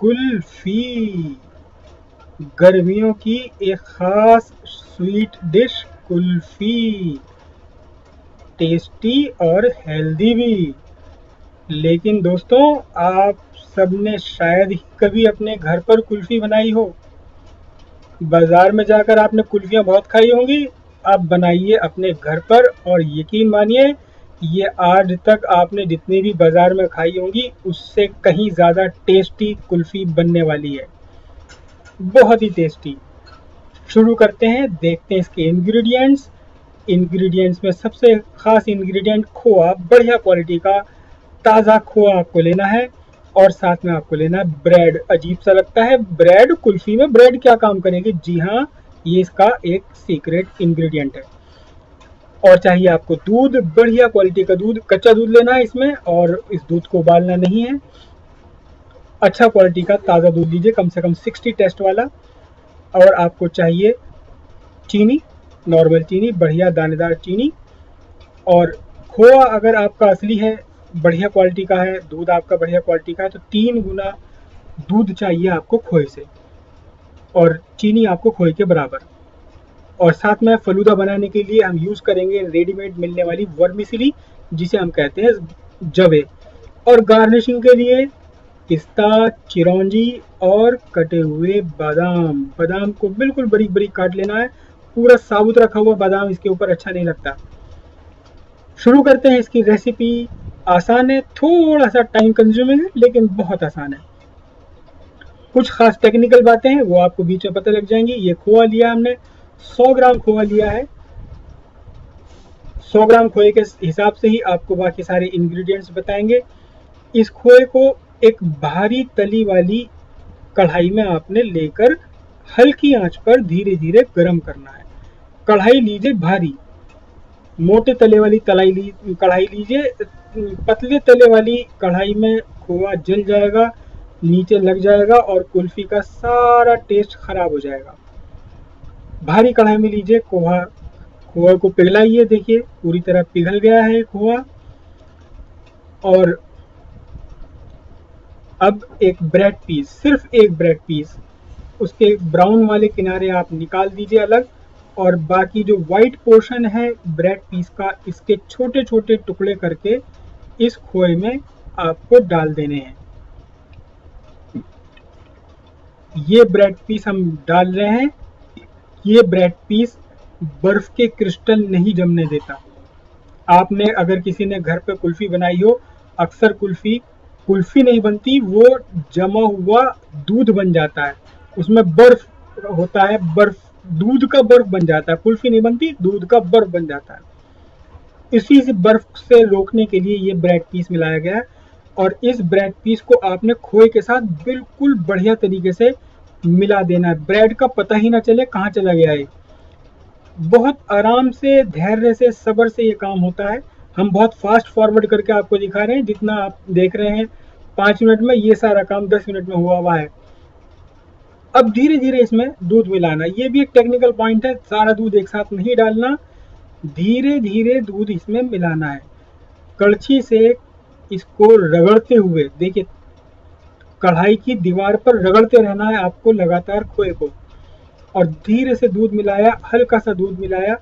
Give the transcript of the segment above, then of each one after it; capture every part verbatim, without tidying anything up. कुल्फी, गर्मियों की एक खास स्वीट डिश कुल्फी, टेस्टी और हेल्दी भी। लेकिन दोस्तों, आप सबने शायद ही कभी अपने घर पर कुल्फी बनाई हो। बाजार में जाकर आपने कुल्फियाँ बहुत खाई होंगी। आप बनाइए अपने घर पर और यकीन मानिए, ये आज तक आपने जितनी भी बाज़ार में खाई होंगी उससे कहीं ज़्यादा टेस्टी कुल्फ़ी बनने वाली है, बहुत ही टेस्टी। शुरू करते हैं, देखते हैं इसके इंग्रेडिएंट्स। इंग्रेडिएंट्स में सबसे ख़ास इंग्रेडिएंट खोआ, बढ़िया क्वालिटी का ताज़ा खोआ आपको लेना है और साथ में आपको लेना है ब्रेड। अजीब सा लगता है ब्रेड कुल्फ़ी में, ब्रेड क्या काम करेंगे? जी हाँ, ये इसका एक सीक्रेट इंग्रेडिएंट है। और चाहिए आपको दूध, बढ़िया क्वालिटी का दूध, कच्चा दूध लेना है इसमें और इस दूध को उबालना नहीं है। अच्छा क्वालिटी का ताज़ा दूध लीजिए, कम से कम साठ टेस्ट वाला। और आपको चाहिए चीनी, नॉर्मल चीनी, बढ़िया दानेदार चीनी। और खोआ अगर आपका असली है, बढ़िया क्वालिटी का है, दूध आपका बढ़िया क्वालिटी का है, तो तीन गुना दूध चाहिए आपको खोए से और चीनी आपको खोए के बराबर। और साथ में फलूदा बनाने के लिए हम यूज़ करेंगे रेडीमेड मिलने वाली वर्मिसली, जिसे हम कहते हैं जवे। और गार्निशिंग के लिए पिस्ता, चिरौंजी और कटे हुए बादाम। बादाम को बिल्कुल बारीक बारीक काट लेना है, पूरा साबुत रखा हुआ बादाम इसके ऊपर अच्छा नहीं लगता। शुरू करते हैं इसकी रेसिपी। आसान है, थोड़ा सा टाइम कंज्यूमिंग है, लेकिन बहुत आसान है। कुछ खास टेक्निकल बातें हैं वो आपको बीच में पता लग जाएंगी। ये खोआ लिया हमने, सौ ग्राम खोआ लिया है। सौ ग्राम खोए के हिसाब से ही आपको बाकी सारे इंग्रेडिएंट्स बताएंगे। इस खोए को एक भारी तली वाली कढ़ाई में आपने लेकर हल्की आंच पर धीरे धीरे गर्म करना है। कढ़ाई लीजिए भारी, मोटे तले वाली तलाई ली कढ़ाई लीजिए। पतले तले वाली कढ़ाई में खोआ जल जाएगा, नीचे लग जाएगा और कुल्फी का सारा टेस्ट खराब हो जाएगा। भारी कढ़ाई में लीजिए खोआ, खोआ को पिघलाइए। देखिए पूरी तरह पिघल गया है खोआ। और अब एक ब्रेड पीस, सिर्फ एक ब्रेड पीस, उसके ब्राउन वाले किनारे आप निकाल दीजिए अलग और बाकी जो वाइट पोर्शन है ब्रेड पीस का, इसके छोटे छोटे टुकड़े करके इस खोए में आपको डाल देने हैं। ये ब्रेड पीस हम डाल रहे हैं। ये ब्रेड पीस बर्फ के क्रिस्टल नहीं जमने देता। आपने अगर किसी ने घर पर कुल्फी बनाई हो, अक्सर कुल्फी कुल्फी नहीं बनती, वो जमा हुआ दूध बन जाता है, उसमें बर्फ होता है, बर्फ, दूध का बर्फ बन जाता है। कुल्फी नहीं बनती, दूध का बर्फ बन जाता है। इसी से बर्फ से रोकने के लिए ये ब्रेड पीस मिलाया गया है। और इस ब्रेड पीस को आपने खोए के साथ बिल्कुल बढ़िया तरीके से मिला देना है। ब्रेड का पता ही ना चले कहाँ चला गया है। बहुत आराम से, धैर्य से, सब्र से ये काम होता है। हम बहुत फास्ट फॉरवर्ड करके आपको दिखा रहे हैं। जितना आप देख रहे हैं पाँच मिनट में, ये सारा काम दस मिनट में हुआ हुआ है। अब धीरे धीरे इसमें दूध मिलाना, ये भी एक टेक्निकल पॉइंट है। सारा दूध एक साथ नहीं डालना, धीरे धीरे दूध इसमें मिलाना है। कड़छी से इसको रगड़ते हुए, देखिए कढ़ाई की दीवार पर रगड़ते रहना है आपको लगातार खोए को। और धीरे से दूध मिलाया, हल्का सा दूध मिलाया।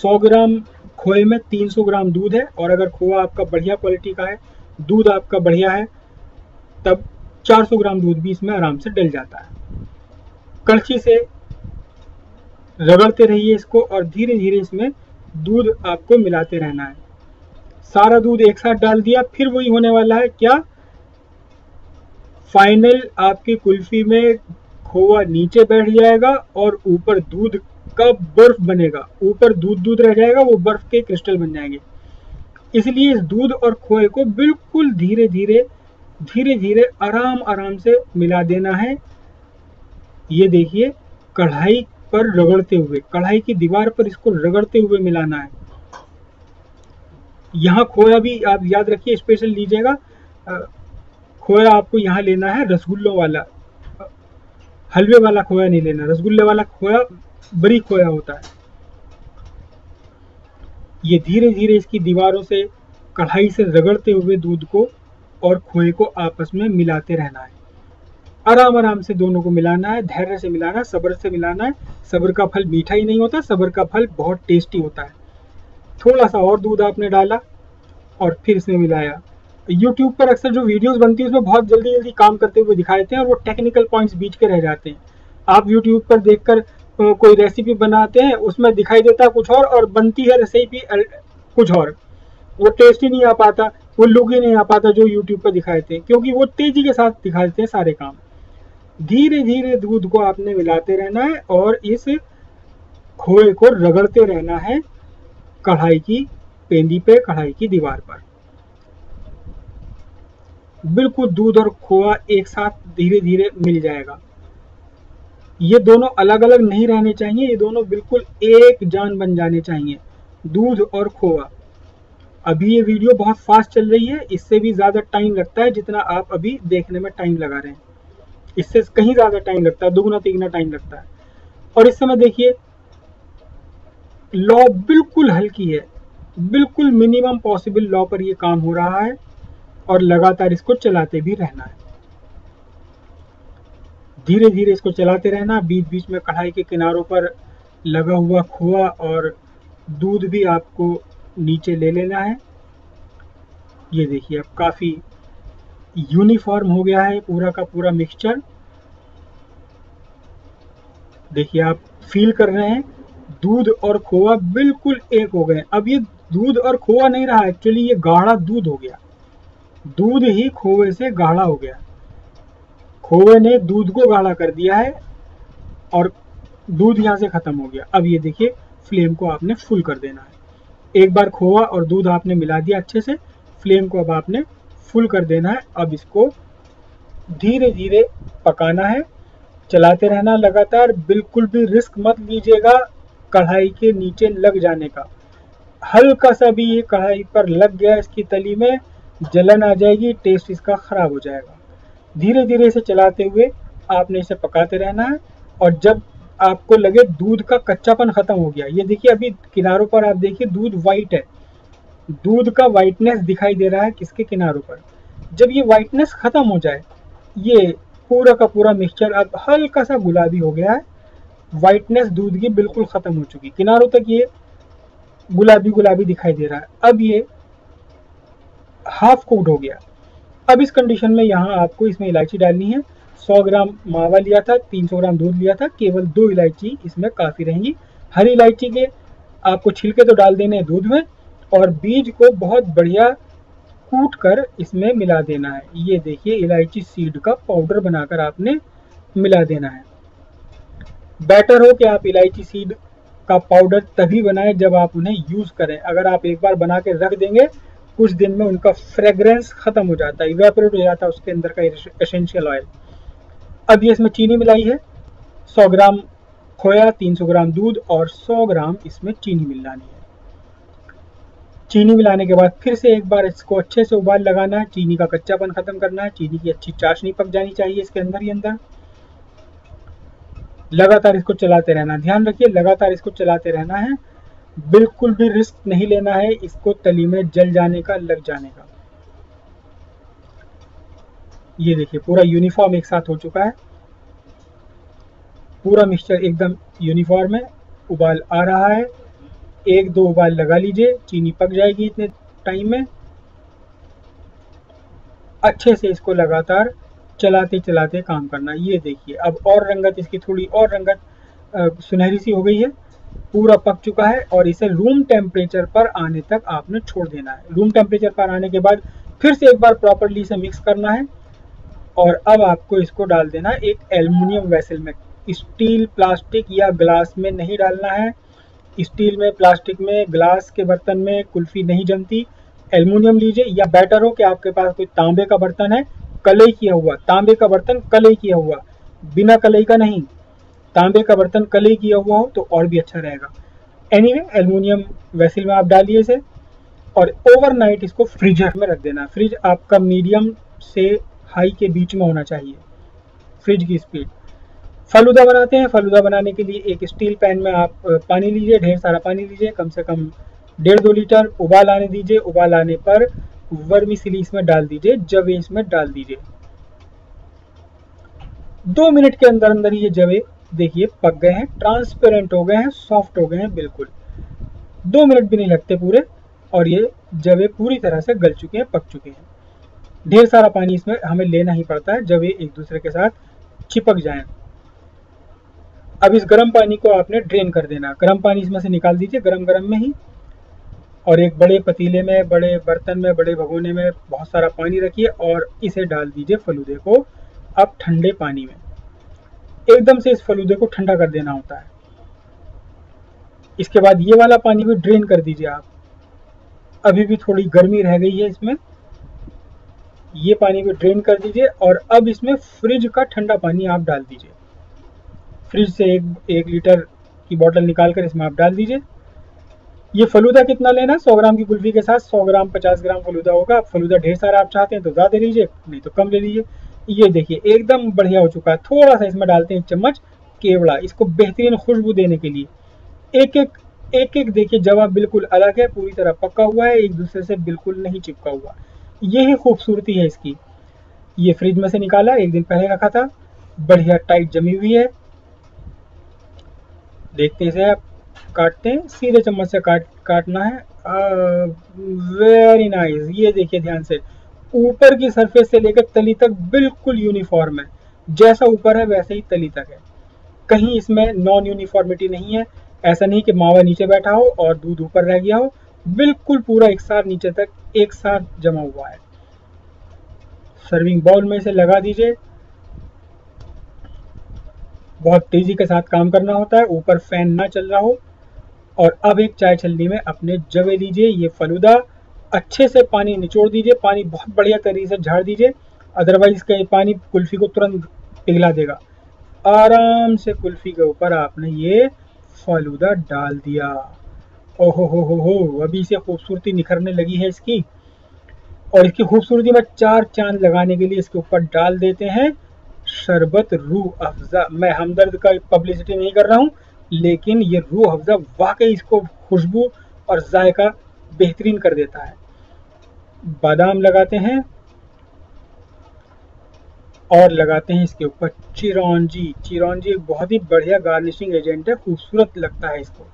सौ ग्राम खोए में तीन सौ ग्राम दूध है और अगर खोआ आपका बढ़िया क्वालिटी का है, दूध आपका बढ़िया है, तब चार सौ ग्राम दूध भी इसमें आराम से डल जाता है। कड़छी से रगड़ते रहिए इसको और धीरे धीरे इसमें दूध आपको मिलाते रहना है। सारा दूध एक साथ डाल दिया, फिर वही होने वाला है क्या? फाइनल आपकी कुल्फी में खोआ नीचे बैठ जाएगा और ऊपर दूध का बर्फ बनेगा। ऊपर दूध दूध रह जाएगा, वो बर्फ के क्रिस्टल बन जाएंगे। इसलिए इस दूध और खोए को बिल्कुल धीरे धीरे धीरे धीरे आराम आराम से मिला देना है। ये देखिए कढ़ाई पर रगड़ते हुए, कढ़ाई की दीवार पर इसको रगड़ते हुए मिलाना है। यहाँ खोया भी आप याद रखिए, स्पेशल लीजिएगा। खोया आपको यहाँ लेना है रसगुल्लों वाला, हलवे वाला खोया नहीं लेना। रसगुल्ले वाला खोया बड़ी खोया होता है। ये धीरे धीरे इसकी दीवारों से, कढ़ाई से रगड़ते हुए दूध को और खोए को आपस में मिलाते रहना है। आराम आराम से दोनों को मिलाना है, धैर्य से मिलाना है, सब्र से मिलाना है। सब्र का फल मीठा ही नहीं होता, सब्र का फल बहुत टेस्टी होता है। थोड़ा सा और दूध आपने डाला और फिर इसमें मिलाया। यूट्यूब पर अक्सर जो वीडियोस बनती है उसमें बहुत जल्दी जल्दी काम करते हुए दिखाए जाते हैं और वो टेक्निकल पॉइंट्स बीच के रह जाते हैं। आप यूट्यूब पर देखकर कोई रेसिपी बनाते हैं, उसमें दिखाई देता कुछ और और बनती है रेसिपी कुछ और, वो टेस्ट ही नहीं आ पाता, वो लुक ही नहीं आ पाता जो यूट्यूब पर दिखाए थे, क्योंकि वो तेजी के साथ दिखा देते हैं सारे काम। धीरे धीरे दूध को आपने मिलाते रहना है और इस खोए को रगड़ते रहना है कढ़ाई की पेंदी पे, कढ़ाई की दीवार पर। बिल्कुल दूध और खोआ एक साथ धीरे धीरे मिल जाएगा। ये दोनों अलग अलग नहीं रहने चाहिए, ये दोनों बिल्कुल एक जान बन जाने चाहिए, दूध और खोआ। अभी ये वीडियो बहुत फास्ट चल रही है, इससे भी ज़्यादा टाइम लगता है जितना आप अभी देखने में टाइम लगा रहे हैं, इससे कहीं ज़्यादा टाइम लगता है, दोगुना तिगुना टाइम लगता है। और इस समय देखिए लौ बिल्कुल हल्की है, बिल्कुल मिनिमम पॉसिबल लौ पर ये काम हो रहा है और लगातार इसको चलाते भी रहना है। धीरे धीरे इसको चलाते रहना, बीच बीच में कढ़ाई के किनारों पर लगा हुआ खोआ और दूध भी आपको नीचे ले लेना है। ये देखिए अब काफ़ी यूनिफॉर्म हो गया है पूरा का पूरा मिक्सचर। देखिए आप फील कर रहे हैं दूध और खोआ बिल्कुल एक हो गए। अब ये दूध और खोआ नहीं रहा, एक्चुअली ये गाढ़ा दूध हो गया, दूध ही खोए से गाढ़ा हो गया, खोए ने दूध को गाढ़ा कर दिया है और दूध यहाँ से ख़त्म हो गया। अब ये देखिए फ्लेम को आपने फुल कर देना है। एक बार खोआ और दूध आपने मिला दिया अच्छे से, फ्लेम को अब आपने फुल कर देना है। अब इसको धीरे धीरे पकाना है, चलाते रहना लगातार, बिल्कुल भी रिस्क मत लीजिएगा कढ़ाई के नीचे लग जाने का। हल्का सा भी ये कढ़ाई पर लग गया इसकी तली में, जलन आ जाएगी, टेस्ट इसका ख़राब हो जाएगा। धीरे धीरे इसे चलाते हुए आपने इसे पकाते रहना है और जब आपको लगे दूध का कच्चापन ख़त्म हो गया, ये देखिए अभी किनारों पर आप देखिए दूध वाइट है, दूध का वाइटनेस दिखाई दे रहा है किसके किनारों पर। जब ये वाइटनेस ख़त्म हो जाए, ये पूरा का पूरा मिक्सचर अब हल्का सा गुलाबी हो गया है, वाइटनेस दूध की बिल्कुल ख़त्म हो चुकी, किनारों तक ये गुलाबी गुलाबी दिखाई दे रहा है। अब ये हाफ कुक्ड हो गया। अब इस कंडीशन में यहाँ आपको इसमें इलायची डालनी है। सौ ग्राम मावा लिया था, तीन सौ ग्राम दूध लिया था, केवल दो इलायची इसमें काफ़ी रहेंगी। हरी इलायची के आपको छिलके तो डाल देने हैं दूध में और बीज को बहुत बढ़िया कूट कर इसमें मिला देना है। ये देखिए इलायची सीड का पाउडर बनाकर आपने मिला देना है। बेटर हो कि आप इलायची सीड का पाउडर तभी बनाएं जब आप उन्हें यूज़ करें। अगर आप एक बार बना के रख देंगे, कुछ दिन में उनका फ्रेग्रेंस ख़त्म हो जाता है, इवेपोरेट हो जाता है उसके अंदर का एसेंशियल ऑयल। अब ये इसमें चीनी मिलाई है, सौ ग्राम खोया, तीन सौ ग्राम दूध और सौ ग्राम इसमें चीनी मिलानी है। चीनी मिलाने के बाद फिर से एक बार इसको अच्छे से उबाल लगाना है, चीनी का कच्चापन ख़त्म करना है, चीनी की अच्छी चाशनी पक जानी चाहिए इसके अंदर ही अंदर। लगातार इसको चलाते रहना, ध्यान रखिए लगातार इसको चलाते रहना है, बिल्कुल भी रिस्क नहीं लेना है इसको तली में जल जाने का, लग जाने का। ये देखिए पूरा यूनिफॉर्म एक साथ हो चुका है, पूरा मिक्सचर एकदम यूनिफॉर्म है, उबाल आ रहा है, एक दो उबाल लगा लीजिए, चीनी पक जाएगी इतने टाइम में। अच्छे से इसको लगातार चलाते चलाते काम करना। ये देखिए अब और रंगत इसकी थोड़ी और रंगत आ, सुनहरी सी हो गई है, पूरा पक चुका है और इसे रूम टेम्परेचर पर आने तक आपने छोड़ देना है। रूम टेम्परेचर पर आने के बाद फिर से एक बार प्रॉपर्ली इसे मिक्स करना है और अब आपको इसको डाल देना है एक एल्युमिनियम वेसल में। स्टील, प्लास्टिक या ग्लास में नहीं डालना है, स्टील में, प्लास्टिक में, ग्लास के बर्तन में कुल्फी नहीं जमती। एल्युमिनियम लीजिए या बेटर हो कि आपके पास कोई तांबे का बर्तन है, कलई किया हुआ, तांबे का बर्तन कलई किया हुआ, बिना कलई का नहीं, तांबे का बर्तन कलई किया हुआ हो तो और भी अच्छा रहेगा। एनीवे एल्युमिनियम वेसल में आप डालिए इसे और ओवरनाइट इसको फ्रीजर में रख देना। फ्रिज आपका मीडियम से हाई के बीच में होना चाहिए फ्रिज की स्पीड। फलूदा बनाते हैं, फलूदा बनाने के लिए एक स्टील पैन में आप पानी लीजिए, ढेर सारा पानी लीजिए, कम से कम डेढ़ दो लीटर, उबाल आने दीजिए। उबाल आने पर वर्मी सिली इसमें डाल दीजिए, जवे इसमें डाल दीजिए। दो मिनट के अंदर अंदर ये जवे देखिए पक गए हैं, ट्रांसपेरेंट हो गए हैं, सॉफ्ट हो गए हैं बिल्कुल। दो मिनट भी नहीं लगते पूरे और ये जवे पूरी तरह से गल चुके हैं, पक चुके हैं। ढेर सारा पानी इसमें हमें लेना ही पड़ता है जब ये एक दूसरे के साथ चिपक जाएं। अब इस गर्म पानी को आपने ड्रेन कर देना, गर्म पानी इसमें से निकाल दीजिए गरम गरम में ही। और एक बड़े पतीले में, बड़े बर्तन में, बड़े भगोने में बहुत सारा पानी रखिए और इसे डाल दीजिए फलूदे को अब ठंडे पानी में। एकदम से इस फलूदे को ठंडा कर देना होता है। इसके बाद ये वाला पानी भी ड्रेन कर दीजिए आप। अभी भी थोड़ी गर्मी रह गई है इसमें, ये पानी को ड्रेन कर दीजिए और अब इसमें फ्रिज का ठंडा पानी आप डाल दीजिए। फ्रिज से एक एक लीटर की बोतल निकाल कर इसमें आप डाल दीजिए। ये फलूदा कितना लेना, सौ ग्राम की कुल्फी के साथ सौ ग्राम पचास ग्राम फलूदा होगा। फलूदा ढेर सारा आप चाहते हैं तो ज़्यादा लीजिए, नहीं तो कम ले लीजिए। ये देखिए एकदम बढ़िया हो चुका है। थोड़ा सा इसमें डालते हैं चम्मच केवड़ा, इसको बेहतरीन खुशबू देने के लिए। एक एक एक एक देखिए जवा बिल्कुल अलग है, पूरी तरह पका हुआ है, एक दूसरे से बिल्कुल नहीं चिपका हुआ। यही खूबसूरती है इसकी। ये फ्रिज में से निकाला, एक दिन पहले रखा था, बढ़िया टाइट जमी हुई है। देखते हैं इसे आप काटते हैं, सीधे चम्मच से काट काटना है। Very nice. ये देखिए ध्यान से, ऊपर की सरफेस से लेकर तली तक बिल्कुल यूनिफॉर्म है। जैसा ऊपर है वैसे ही तली तक है, कहीं इसमें नॉन यूनिफॉर्मिटी नहीं है। ऐसा नहीं कि मावा नीचे बैठा हो और दूध ऊपर रह गया हो, बिल्कुल पूरा एक साथ नीचे तक एक साथ जमा हुआ है। सर्विंग बाउल में इसे लगा दीजिए। बहुत तेजी के साथ काम करना होता है, ऊपर फैन ना चल रहा हो। और अब एक चाय छलनी में अपने जवे लीजिए ये फलूदा, अच्छे से पानी निचोड़ दीजिए, पानी बहुत बढ़िया तरीके से झाड़ दीजिए। अदरवाइज इसका ये पानी कुल्फी को तुरंत पिघला देगा। आराम से कुल्फी के ऊपर आपने ये फलूदा डाल दिया। ओहो हो हो हो, अभी से खूबसूरती निखरने लगी है इसकी। और इसकी खूबसूरती में चार चांद लगाने के लिए इसके ऊपर डाल देते हैं शरबत रूह अफ़ज़ा। मैं हमदर्द का पब्लिसिटी नहीं कर रहा हूँ, लेकिन ये रूह अफ़ज़ा वाकई इसको खुशबू और जायका बेहतरीन कर देता है। बादाम लगाते हैं और लगाते हैं इसके ऊपर चिरौंजी। चिरौंजी एक बहुत ही बढ़िया गार्निशिंग एजेंट है, खूबसूरत लगता है इसको।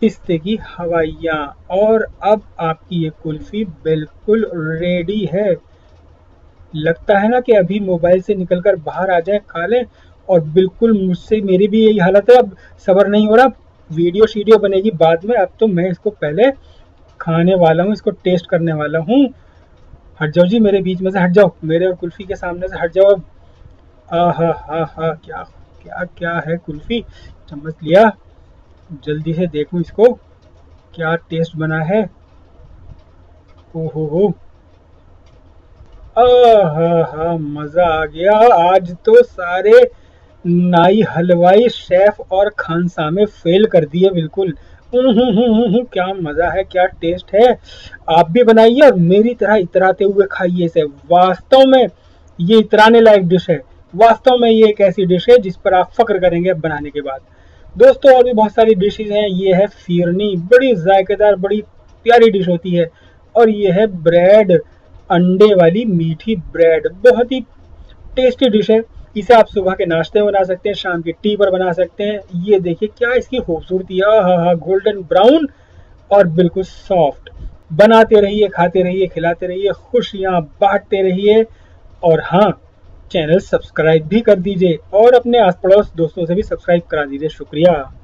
पिस्ते की हवाइयाँ। और अब आपकी ये कुल्फ़ी बिल्कुल रेडी है। लगता है ना कि अभी मोबाइल से निकलकर बाहर आ जाए, खा लें। और बिल्कुल मुझसे मेरी भी यही हालत है, अब सब्र नहीं हो रहा। वीडियो शीडियो बनेगी बाद में, अब तो मैं इसको पहले खाने वाला हूँ, इसको टेस्ट करने वाला हूँ। हट जाओ जी मेरे बीच में से, हट जाओ मेरे और कुल्फ़ी के सामने से, हट जाओ अब। आ हा हा हा, क्या क्या क्या है कुल्फ़ी। चम्मच लिया, जल्दी से देखूं इसको क्या टेस्ट बना है। ओहो हो, आहा हा, मज़ा आ गया। आज तो सारे नाई हलवाई शेफ और खानसा में फेल कर दिए बिल्कुल। हूँ, क्या मज़ा है, क्या टेस्ट है। आप भी बनाइए और मेरी तरह इतराते हुए खाइए इसे। वास्तव में ये इतराने लायक डिश है। वास्तव में ये एक ऐसी डिश है जिस पर आप फख्र करेंगे बनाने के बाद। दोस्तों और भी बहुत सारी डिशेज हैं। ये है फिरनी, बड़ी जायकेदार, बड़ी प्यारी डिश होती है। और ये है ब्रेड, अंडे वाली मीठी ब्रेड, बहुत ही टेस्टी डिश है। इसे आप सुबह के नाश्ते में बना सकते हैं, शाम की टी पर बना सकते हैं। ये देखिए क्या इसकी खूबसूरती है, हा हा, गोल्डन ब्राउन और बिल्कुल सॉफ्ट। बनाते रहिए, खाते रहिए, खिलाते रहिए, खुशियाँ बांटते रहिए। और हाँ, चैनल सब्सक्राइब भी कर दीजिए और अपने आस पड़ोस दोस्तों से भी सब्सक्राइब करा दीजिए। शुक्रिया।